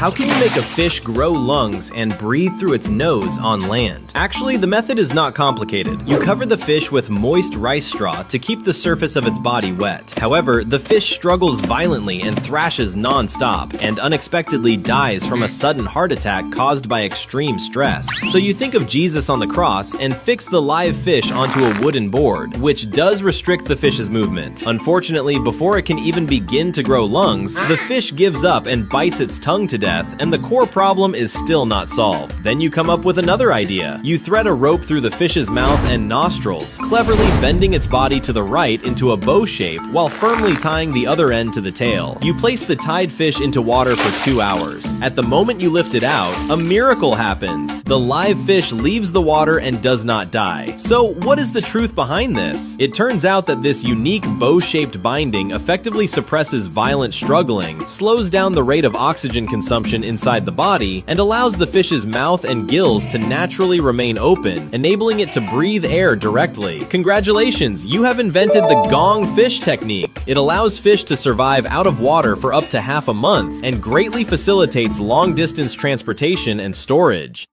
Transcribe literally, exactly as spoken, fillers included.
How can you make a fish grow lungs and breathe through its nose on land? Actually, the method is not complicated. You cover the fish with moist rice straw to keep the surface of its body wet. However, the fish struggles violently and thrashes non-stop, and unexpectedly dies from a sudden heart attack caused by extreme stress. So you think of Jesus on the cross and fix the live fish onto a wooden board, which does restrict the fish's movement. Unfortunately, before it can even begin to grow lungs, the fish gives up and bites its tongue to death, and the core problem is still not solved. Then you come up with another idea. You thread a rope through the fish's mouth and nostrils, cleverly bending its body to the right into a bow shape while firmly tying the other end to the tail. You place the tied fish into water for two hours. At the moment you lift it out, a miracle happens. The live fish leaves the water and does not die. So what is the truth behind this? It turns out that this unique bow-shaped binding effectively suppresses violent struggling, slows down the rate of oxygen consumption inside the body, and allows the fish's mouth and gills to naturally remain open, enabling it to breathe air directly. Congratulations, you have invented the gong fish technique. It allows fish to survive out of water for up to half a month and greatly facilitates long-distance transportation and storage.